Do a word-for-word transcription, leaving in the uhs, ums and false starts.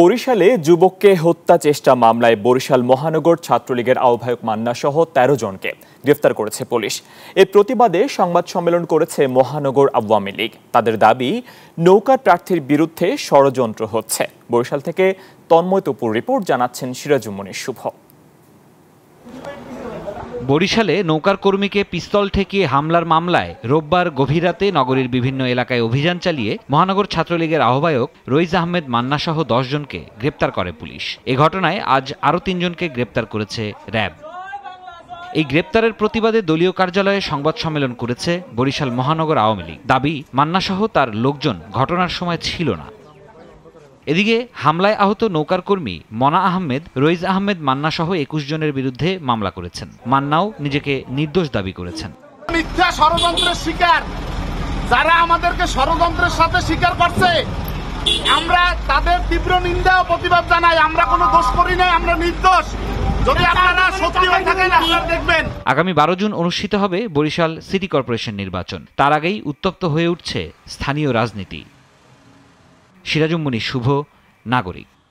বরিশালে যুবককে হত্যা চেষ্টা মামলায় বরিশাল মহানগর ছাত্রলীগের আহ্বায়ক মান্না সহ তেরো জনকে গ্রেফতার করেছে পুলিশ। এর প্রতিবাদে সংবাদ সম্মেলন করেছে মহানগর আওয়ামী লীগ। তাদের দাবি, নৌকা প্রার্থীর বিরুদ্ধে ষড়যন্ত্র হচ্ছে। বরিশাল থেকে তন্ময় তপুর রিপোর্ট, জানাচ্ছেন সিরাজুমনির শুভ। বরিশালে নৌকার কর্মীকে পিস্তল ঠেকিয়ে হামলার মামলায় রোববার গভীর রাতে নগরীর বিভিন্ন এলাকায় অভিযান চালিয়ে মহানগর ছাত্রলীগের আহ্বায়ক রইজ আহমেদ মান্না সহ দশ জনকে গ্রেপ্তার করে পুলিশ। এ ঘটনায় আজ আরও তিনজনকে গ্রেপ্তার করেছে র্যাব। এই গ্রেপ্তারের প্রতিবাদে দলীয় কার্যালয়ে সংবাদ সম্মেলন করেছে বরিশাল মহানগর আওয়ামী লীগ। দাবি, মান্না সহ তার লোকজন ঘটনার সময় ছিল না। এদিকে হামলায় আহত নৌকার কর্মী মোনা আহমেদ, রইজ আহমেদ মান্না সহ একুশ জনের বিরুদ্ধে মামলা করেছেন। মান্নাও নিজেকে নির্দোষ দাবি করেছেন। মিথ্যা ষড়যন্ত্রের শিকার যারা আমাদেরকে ষড়যন্ত্রের সাথে স্বীকার করছে, আমরা তাদের তীব্র নিন্দা ও প্রতিবাদ জানাই। আমরা কোনো দোষ করি নাই, আমরা নির্দোষ। যদি আপনারা সত্যি হয়ে থাকেন, আপনারা দেখবেন আগামী বারো জুন অনুষ্ঠিত হবে বরিশাল সিটি কর্পোরেশন নির্বাচন। তার আগেই উত্তপ্ত হয়ে উঠছে স্থানীয় রাজনীতি। সিরাজুম মুনি শুভ, নাগরিক।